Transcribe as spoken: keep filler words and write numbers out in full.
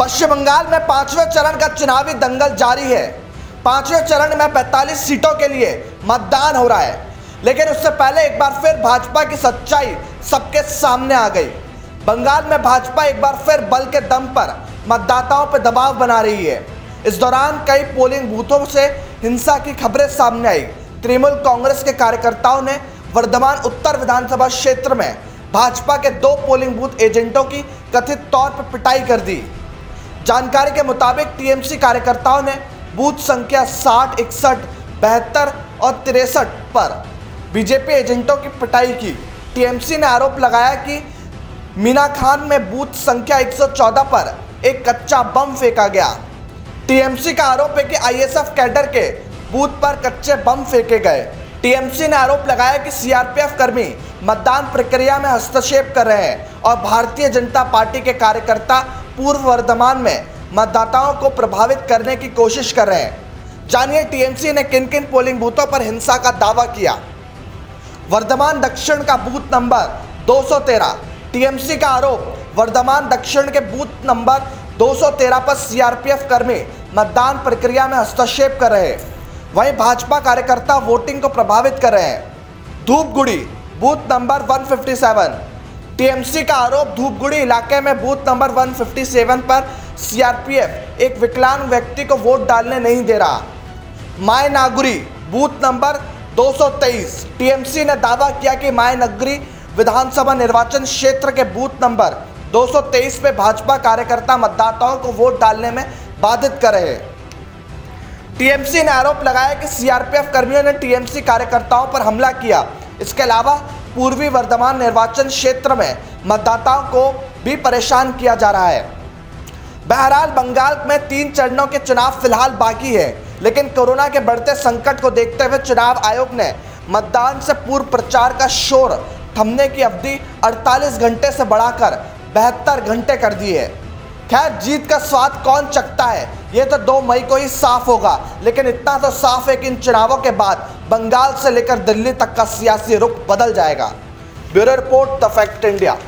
पश्चिम बंगाल में पांचवें चरण का चुनावी दंगल जारी है। पांचवें चरण में पैंतालीस सीटों के लिए मतदान हो रहा है, लेकिन उससे पहले एक बार फिर भाजपा की सच्चाई सबके सामने आ गई। बंगाल में भाजपा एक बार फिर बल के दम पर मतदाताओं पर दबाव बना रही है। इस दौरान कई पोलिंग बूथों से हिंसा की खबरें सामने आई। तृणमूल कांग्रेस के कार्यकर्ताओं ने वर्धमान उत्तर विधानसभा क्षेत्र में भाजपा के दो पोलिंग बूथ एजेंटों की कथित तौर पर पिटाई कर दी। जानकारी के मुताबिक टीएमसी कार्यकर्ताओं ने बूथ संख्या साठ, इकसठ, बहत्तर और तिरसठ पर बीजेपी एजेंटों की पिटाई की। टीएमसी ने आरोप लगाया कि मीना खान में बूथ संख्या एक सौ चौदह पर एक कच्चा बम फेंका गया। टीएमसी का आरोप है कि आईएसएफ कैडर के बूथ पर कच्चे बम फेंके गए। टीएमसी ने आरोप लगाया कि सीआरपीएफ कर्मी मतदान प्रक्रिया में हस्तक्षेप कर रहे हैं और भारतीय जनता पार्टी के कार्यकर्ता पूर्व वर्धमान में मतदाताओं को प्रभावित करने की कोशिश कर रहे हैं। जानिए टीएमसी ने किन किन पोलिंग बूथों पर हिंसा का दावा किया। वर्धमान दक्षिण का बूथ नंबर दो सौ तेरह। टीएमसी का आरोप वर्धमान दक्षिण के बूथ नंबर दो सौ तेरह पर सीआरपीएफ कर्मी मतदान प्रक्रिया में हस्तक्षेप कर रहे हैं, वहीं भाजपा कार्यकर्ता वोटिंग को प्रभावित कर रहे हैं। धूपगुड़ी बूथ नंबर एक सौ सत्तावन। टीएमसी का आरोप धूपगुड़ी इलाके में बूथ नंबर एक सौ सत्तावन पर सीआरपीएफ एक विकलांग व्यक्ति को वोट डालने नहीं दे रहा। मायनागुरी बूथ नंबर दो सौ तेईस। टीएमसी ने दावा किया कि मायनागुरी विधानसभा निर्वाचन क्षेत्र के बूथ नंबर दो सौ तेईस पे भाजपा कार्यकर्ता मतदाताओं को वोट डालने में बाधित कर रहे। टीएमसी ने आरोप लगाया कि सीआरपीएफ कर्मियों ने टीएमसी कार्यकर्ताओं पर हमला किया। इसके अलावा पूर्वी वर्धमान निर्वाचन क्षेत्र में मतदाताओं को भी परेशान किया जा रहा है। बहरहाल बंगाल में तीन चरणों के चुनाव फिलहाल बाकी है, लेकिन कोरोना के बढ़ते संकट को देखते हुए चुनाव आयोग ने मतदान से पूर्व प्रचार का शोर थमने की अवधि अड़तालीस घंटे से बढ़ाकर बहत्तर घंटे कर दी है। खैर, जीत का स्वाद कौन चखता है ये तो दो मई को ही साफ होगा, लेकिन इतना तो साफ है कि इन चुनावों के बाद बंगाल से लेकर दिल्ली तक का सियासी रुख बदल जाएगा। Bureau report, the Fact India.